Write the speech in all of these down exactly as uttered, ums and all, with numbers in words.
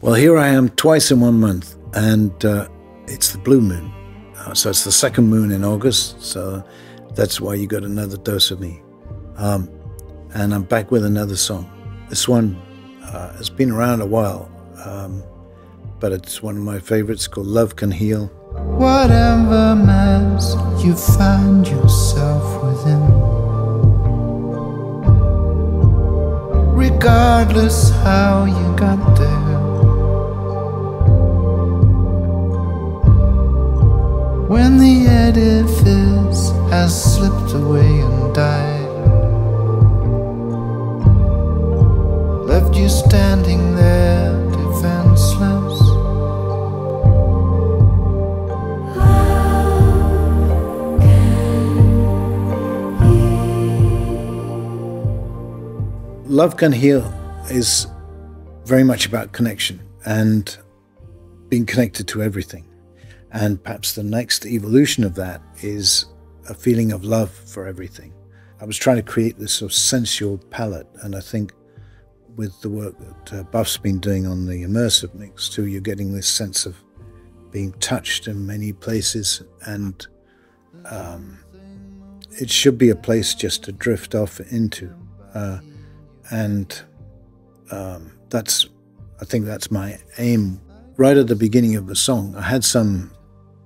Well, here I am twice in one month, and uh, it's the blue moon. Uh, so it's the second moon in August, so that's why you got another dose of me. Um, and I'm back with another song. This one uh, has been around a while, um, but it's one of my favorites, called Love Can Heal. Whatever mess you find yourself within, regardless how you got there, when the edifice has slipped away and died, left you standing there defenseless. Love Can Heal is very much about connection and being connected to everything. And perhaps the next evolution of that is a feeling of love for everything. I was trying to create this sort of sensual palette, and I think with the work that uh, Buff's been doing on the immersive mix too, you're getting this sense of being touched in many places, and um, it should be a place just to drift off into. Uh, And um, that's, I think that's my aim. Right at the beginning of the song, I had some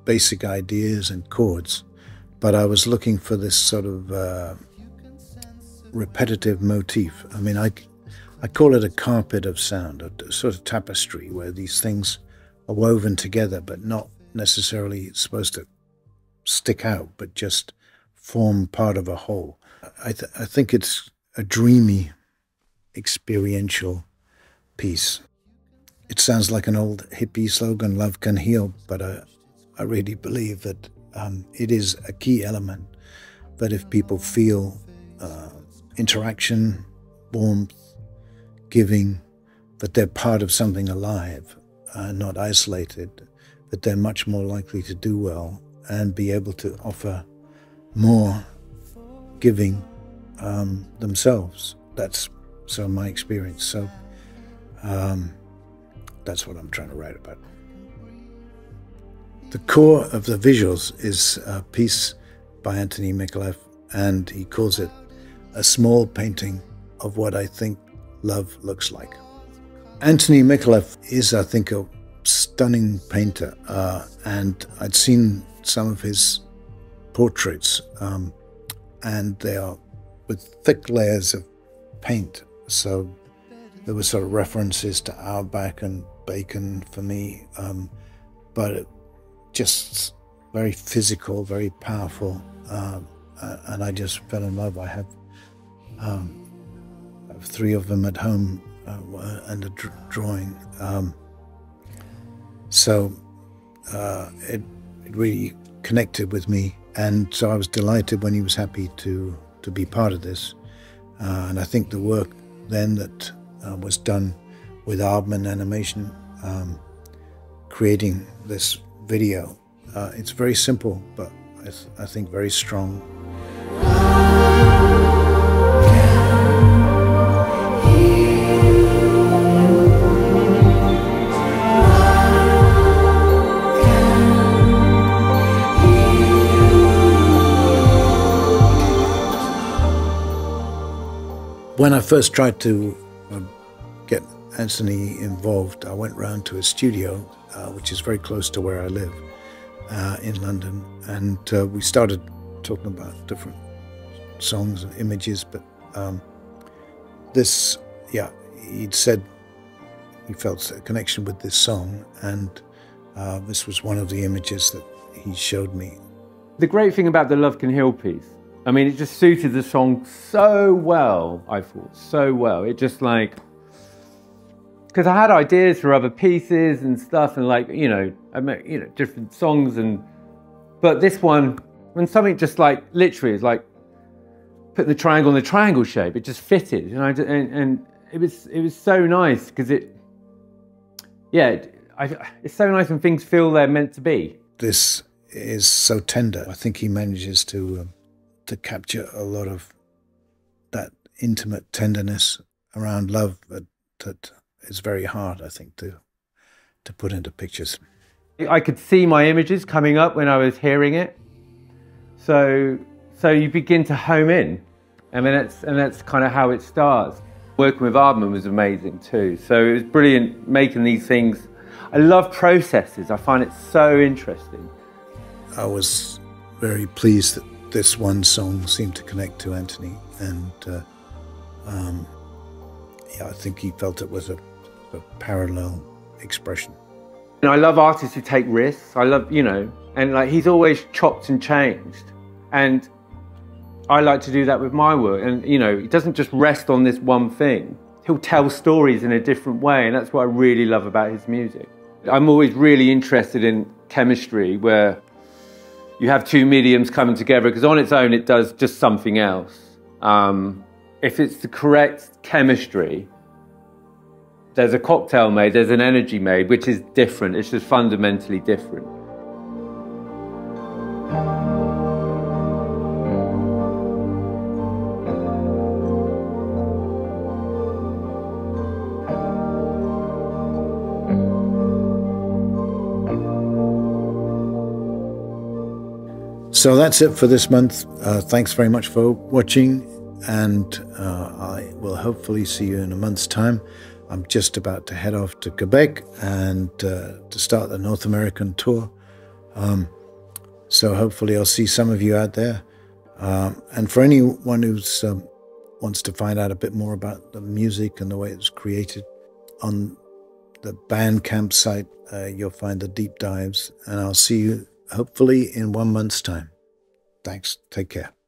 basic ideas and chords, but I was looking for this sort of uh, repetitive motif. I mean, I, I call it a carpet of sound, a sort of tapestry where these things are woven together, but not necessarily supposed to stick out, but just form part of a whole. I, th I think it's a dreamy, experiential piece. It sounds like an old hippie slogan, love can heal, but I, I really believe that um, it is a key element, that if people feel uh, interaction, warmth, giving, that they're part of something alive, uh, not isolated, that they're much more likely to do well and be able to offer more giving um, themselves. That's so my experience, so um, that's what I'm trying to write about. The core of the visuals is a piece by Antony Micallef, and he calls it a small painting of what I think love looks like. Antony Micallef is, I think, a stunning painter, uh, and I'd seen some of his portraits, um, and they are with thick layers of paint. So there were sort of references to Auerbach and Bacon for me, um, but it just very physical, very powerful, um, uh, and I just fell in love. I have, um, I have three of them at home uh, and a dr drawing. Um, so uh, it, it really connected with me, and so I was delighted when he was happy to, to be part of this, uh, and I think the work then that uh, was done with Aardman Animation, um, creating this video. Uh, it's very simple, but I, th I think very strong. When I first tried to uh, get Antony involved, I went round to his studio, uh, which is very close to where I live, uh, in London, and uh, we started talking about different songs and images, but um, this, yeah, he'd said he felt a connection with this song, and uh, this was one of the images that he showed me. The great thing about the Love Can Heal piece, I mean, it just suited the song so well, I thought, so well. It just like, because I had ideas for other pieces and stuff, and like, you know, I mean, you know, different songs, and but this one, when something just like literally is like putting the triangle in the triangle shape, it just fitted, you know, and, and it was it was so nice because it, yeah, I, it's so nice when things feel they're meant to be. This is so tender. I think he manages to. Um... to capture a lot of that intimate tenderness around love that, that is very hard, I think, to to put into pictures. I could see my images coming up when I was hearing it. So, so you begin to home in. I mean, that's, and that's kind of how it starts. Working with Aardman was amazing too. So it was brilliant making these things. I love processes. I find it so interesting. I was very pleased that this one song seemed to connect to Antony. And uh, um, yeah, I think he felt it was a, a parallel expression. And I love artists who take risks. I love, you know, and like he's always chopped and changed. And I like to do that with my work. And, you know, it doesn't just rest on this one thing. He'll tell stories in a different way, and that's what I really love about his music. I'm always really interested in chemistry, where you have two mediums coming together, because on its own it does just something else. Um, if it's the correct chemistry, there's a cocktail made, there's an energy made, which is different. It's just fundamentally different. So that's it for this month. Uh, thanks very much for watching, and uh, I will hopefully see you in a month's time. I'm just about to head off to Quebec and uh, to start the North American tour. Um, so hopefully I'll see some of you out there. Um, and for anyone who um, wants to find out a bit more about the music and the way it's created, on the Bandcamp site, uh, you'll find the deep dives. And I'll see you hopefully in one month's time. Thanks. Take care.